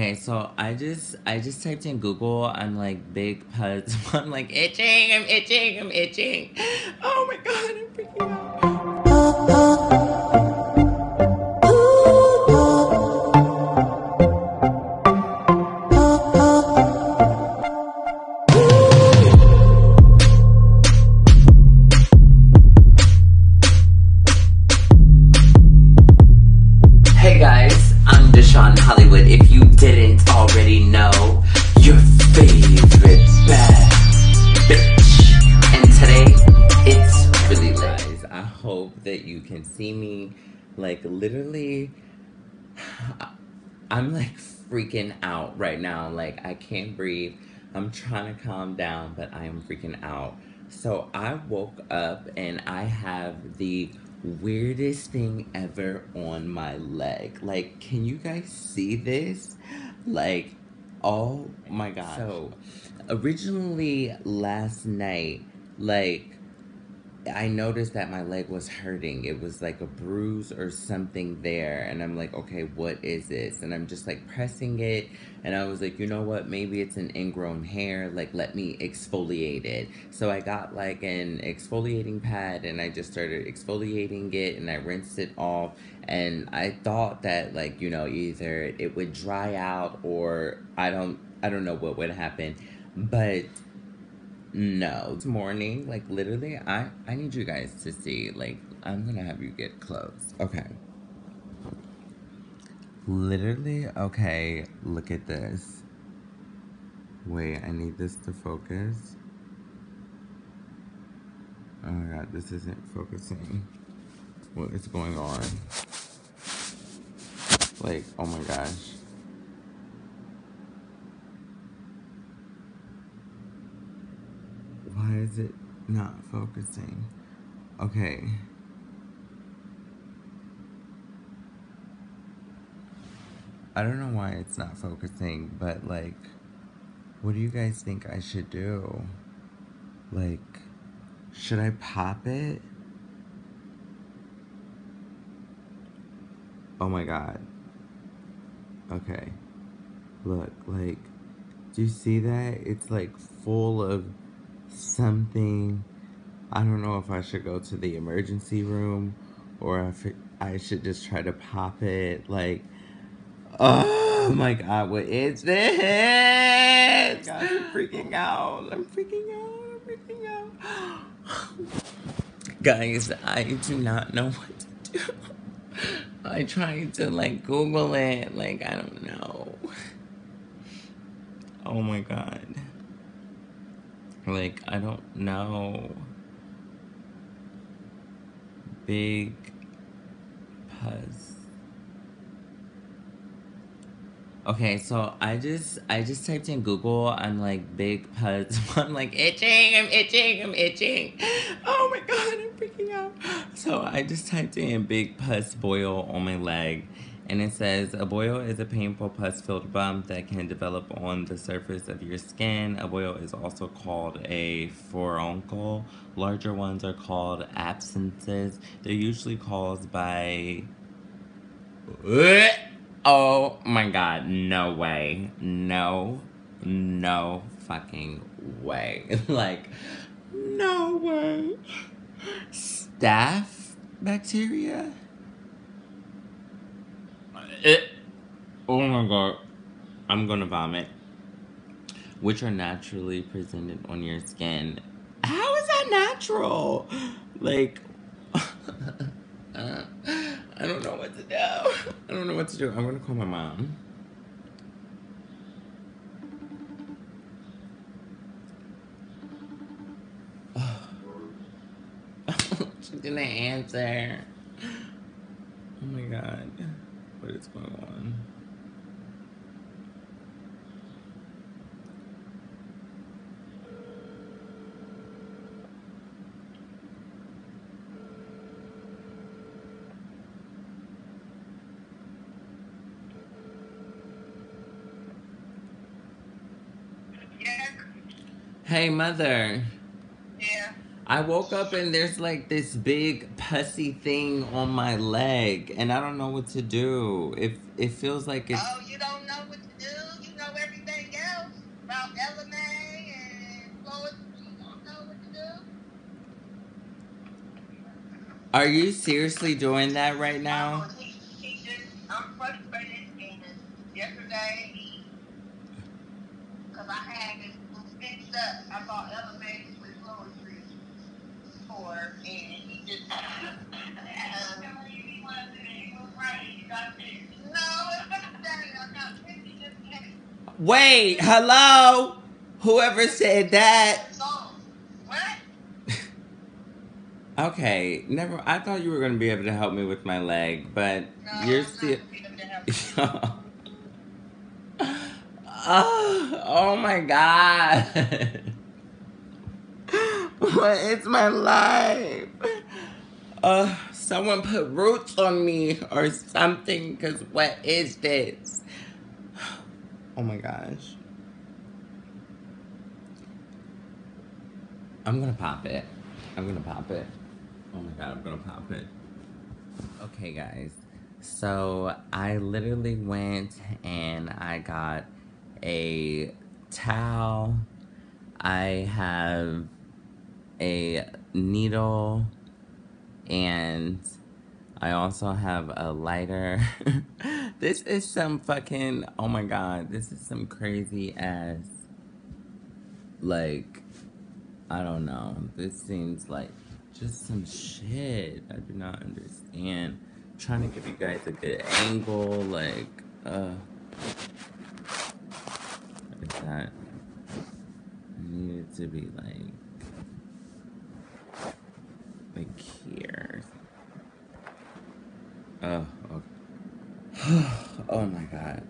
Okay, so I just typed in Google. I'm like big puzz. I'm like itching. I'm itching. I'm itching. Oh my god, I'm freaking out. Hey guys, I'm Deshawn Hollywood. If you didn't already know, your favorite bad bitch. And today, it's really lit. Guys, I hope that you can see me. Like, literally, I'm like freaking out right now. Like, I can't breathe. I'm trying to calm down, but I am freaking out. So, I woke up and I have the weirdest thing ever on my leg. Like, can you guys see this? Like, oh my god. So originally last night, like, I noticed that my leg was hurting. It was like a bruise or something there, and I'm like, okay, what is this? And I'm just like pressing it, and I was like, you know what, maybe it's an ingrown hair, like let me exfoliate it. So I got like an exfoliating pad and I just started exfoliating it, and I rinsed it off, and I thought that, like, you know, either it would dry out or I don't know what would happen, but no. This morning, like, literally, I need you guys to see. Like, I'm gonna have you get close. Okay. Literally, okay, look at this. Wait, I need this to focus. Oh my god, this isn't focusing. What is going on? Like, oh my gosh. Why is it not focusing? Okay. I don't know why it's not focusing, but like, what do you guys think I should do? Like, should I pop it? Oh my god. Okay. Look, like, do you see that? It's like full of something. I don't know if I should go to the emergency room or if I should just try to pop it. Like, oh my god, what is this? God, I'm freaking out. I'm freaking out. I'm freaking out. Guys, I do not know what to do. I tried to like Google it. Like, I don't know. Oh my god. Like, I don't know. Big puzz. Okay, so I just typed in Google. I'm like big puzz. I'm like itching. I'm itching. I'm itching. Oh my god, I'm freaking out. So I just typed in big puzz boil on my leg. And it says, a boil is a painful pus-filled bump that can develop on the surface of your skin. A boil is also called a furuncle. Larger ones are called abscesses. They're usually caused by... Oh my god, no way. No fucking way. Like, no way. Staph bacteria? Oh my god, I'm gonna vomit, which are naturally presented on your skin. How is that natural? Like, I don't know what to do. I'm gonna call my mom. She didn't answer. Oh my god. What is going on? Yeah. Hey, mother. Yeah. I woke up and there's like this big pussy thing on my leg, and I don't know what to do. It feels like it's... Oh, you don't know know what to do. You know everything else about LMA and Florida. You don't know what to do. Are you seriously doing that right now? No, he just, I'm frustrated. And yesterday, because I had this fixed up. I bought LMA with Florida for, and he just... Wait, hello? Whoever said that? What? Okay, never. I thought you were going to be able to help me with my leg, but no, you're still. Oh my God. What is my life? Someone put roots on me or something, because what is this? Oh my gosh. I'm gonna pop it. I'm gonna pop it. Oh my God, I'm gonna pop it. Okay, guys. So I literally went and I got a towel. I have a needle. And I also have a lighter. This is some fucking, oh my God, this is some crazy ass, like, I don't know. This seems like just some shit. I do not understand. I'm trying to give you guys a good angle, like, what is that? I need it to be like here. Oh, okay. Oh my God.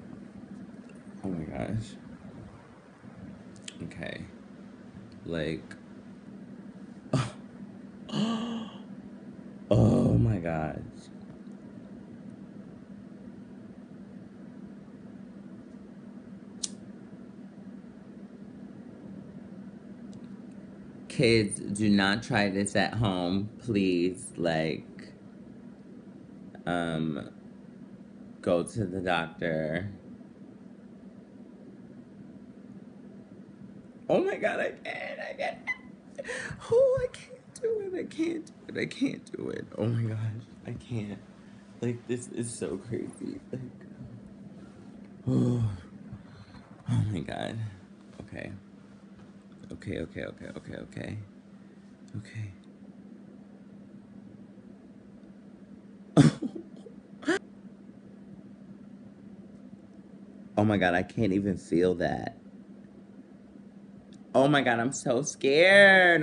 Oh my gosh. Okay. Like. Oh my gosh. Kids, do not try this at home, please. Like, go to the doctor. Oh my God, I can't. Oh, I can't do it. Oh my gosh, I can't. Like, this is so crazy. Like, oh my God. Okay. Okay. Oh my God, I can't even feel that. Oh my God, I'm so scared.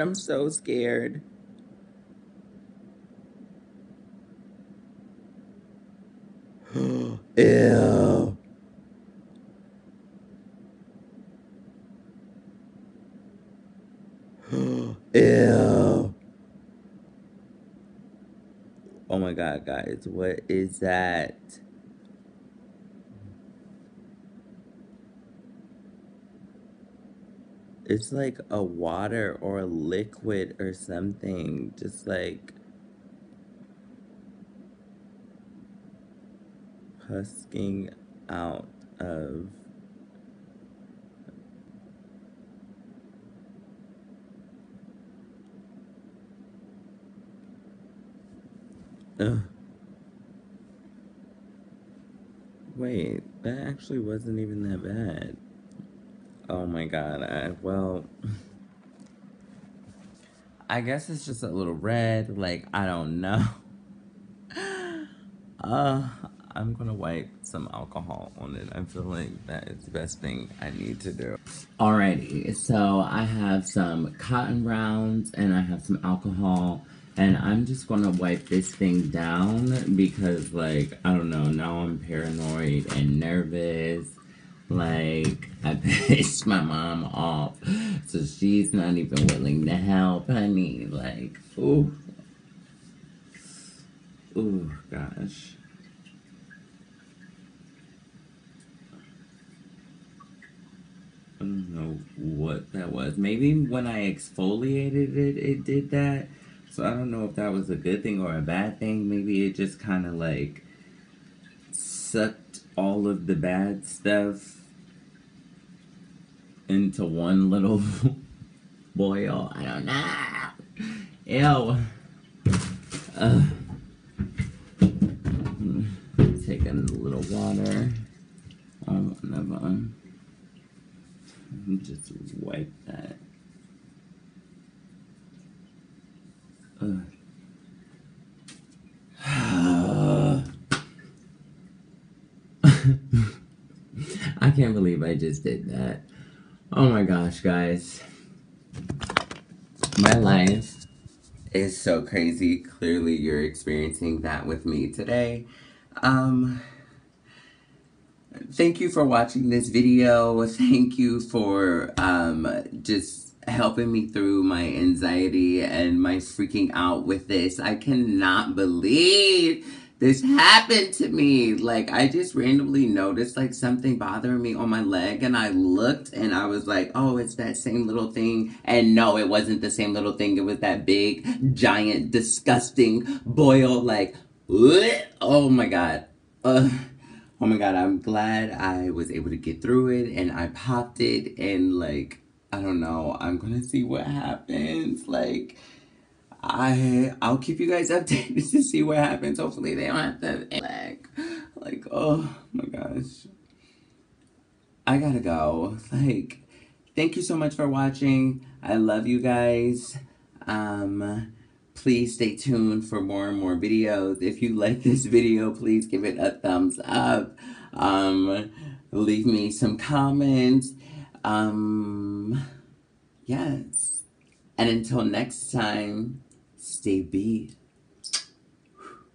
Ew. Ew. Oh my God, guys, what is that? It's like a water or a liquid or something, just like husking out of. Wait, that actually wasn't even that bad. Oh my God, well, I guess it's just a little red, like, I don't know. I'm gonna wipe some alcohol on it. I feel like that is the best thing I need to do. Alrighty, so I have some cotton rounds and I have some alcohol. And I'm just gonna wipe this thing down because, like, I don't know, now I'm paranoid and nervous. Like, I pissed my mom off, so she's not even willing to help, honey. Like, ooh, gosh. I don't know what that was. Maybe when I exfoliated it, it did that. So I don't know if that was a good thing or a bad thing. Maybe it just kind of like sucked all of the bad stuff into one little boil. I don't know. Ew. Take a little water. Another one. Just wipe that. I can't believe I just did that. Oh my gosh, guys. My life is so crazy. Clearly, you're experiencing that with me today. Thank you for watching this video. Thank you for just helping me through my anxiety and my freaking out with this. I cannot believe this happened to me. Like, I just randomly noticed, like, something bothering me on my leg, and I looked, and I was like, oh, it's that same little thing. And no, it wasn't the same little thing. It was that big, giant, disgusting boil, like, oh my God. Oh my God, I'm glad I was able to get through it, and I popped it, and, like, I don't know. I'm gonna see what happens. Like, I'll keep you guys updated to see what happens. Hopefully they don't have to like, oh my gosh. I gotta go. Like, thank you so much for watching. I love you guys. Please stay tuned for more and more videos. If you like this video, please give it a thumbs up. Leave me some comments. Yes. And until next time, stay beat.